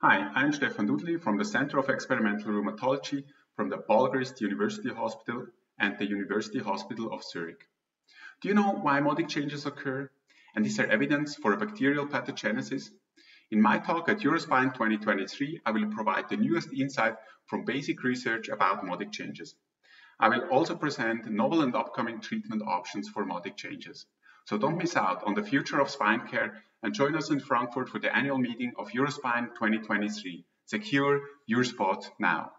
Hi, I'm Stefan Dudli from the Center of Experimental Rheumatology from the Balgrist University Hospital and the University Hospital of Zurich. Do you know why modic changes occur? And is there evidence for a bacterial pathogenesis? In my talk at Eurospine 2023, I will provide the newest insight from basic research about modic changes. I will also present novel and upcoming treatment options for modic changes. So don't miss out on the future of spine care and join us in Frankfurt for the annual meeting of Eurospine 2023. Secure your spot now.